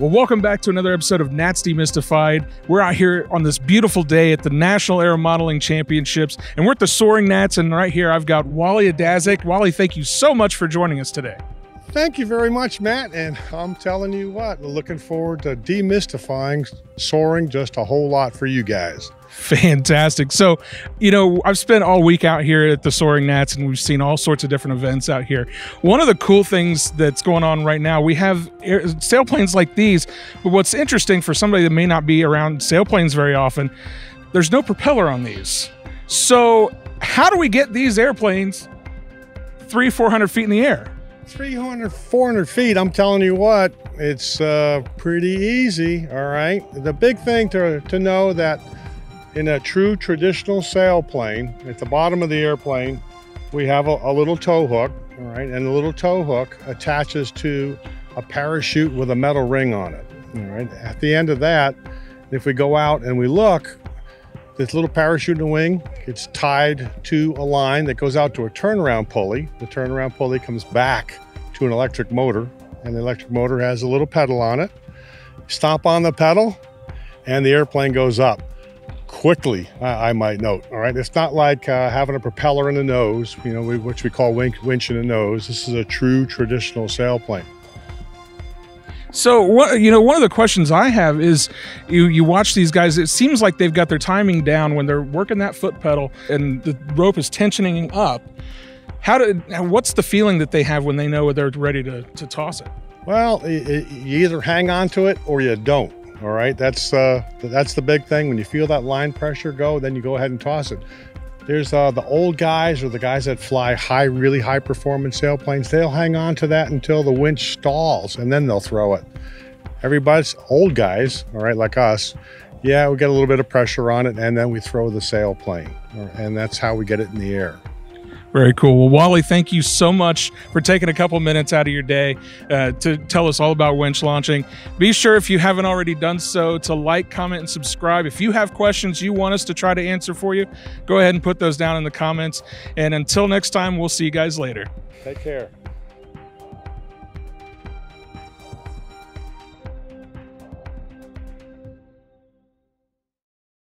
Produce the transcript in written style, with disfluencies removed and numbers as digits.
Well, welcome back to another episode of Nats Demystified. We're out here on this beautiful day at the National Air Modeling Championships, and we're at the Soaring Nats, and right here I've got Wally Adasczik. Wally, thank you so much for joining us today. Thank you very much, Matt, and I'm telling you what, looking forward to demystifying soaring just a whole lot for you guys. Fantastic. So, you know, I've spent all week out here at the Soaring Nats, and we've seen all sorts of different events out here. One of the cool things that's going on right now, we have sailplanes like these, but what's interesting for somebody that may not be around sailplanes very often, there's no propeller on these. So how do we get these airplanes 300-400 feet in the air? 300-400 feet, I'm telling you what, it's pretty easy, all right? The big thing to know that in a true traditional sailplane, at the bottom of the airplane, we have a little tow hook, all right? And the little tow hook attaches to a parachute with a metal ring on it, all right? At the end of that, if we go out and we look, this little parachute in the wing gets tied to a line that goes out to a turnaround pulley. The turnaround pulley comes back to an electric motor, and the electric motor has a little pedal on it. Stomp on the pedal, and the airplane goes up. Quickly, I might note, all right? It's not like having a propeller in the nose, you know, which we call winch in the nose. This is a true traditional sailplane. So, one of the questions I have is, you watch these guys, it seems like they've got their timing down when they're working that foot pedal and the rope is tensioning up. What's the feeling that they have when they know they're ready to toss it? Well, you either hang on to it or you don't, all right? That's the big thing. When you feel that line pressure go, then you go ahead and toss it. There's the old guys, or the guys that fly really high performance sailplanes. They'll hang on to that until the winch stalls, and then they'll throw it. Everybody's old guys, all right, like us. Yeah, we get a little bit of pressure on it, and then we throw the sailplane, and that's how we get it in the air. Very cool. Well, Wally, thank you so much for taking a couple minutes out of your day to tell us all about winch launching. Be sure, if you haven't already done so, to like, comment, and subscribe. If you have questions you want us to try to answer for you, go ahead and put those down in the comments. And until next time, we'll see you guys later. Take care.